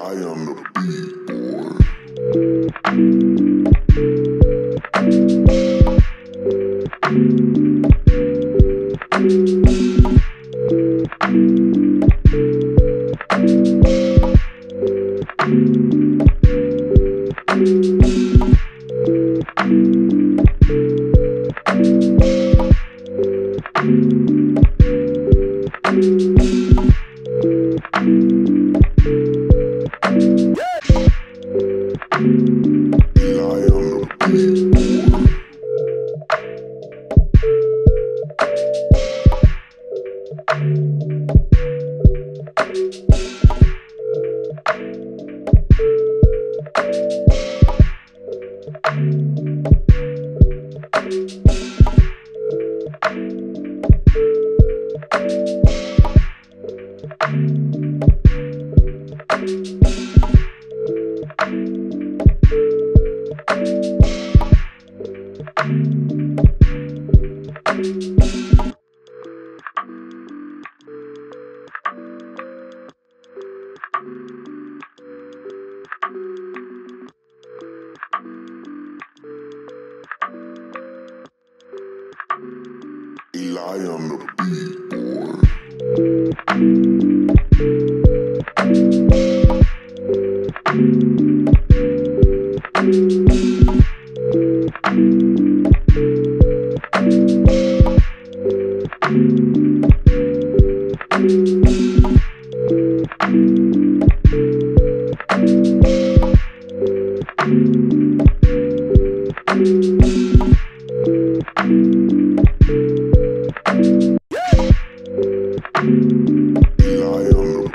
I am the I am the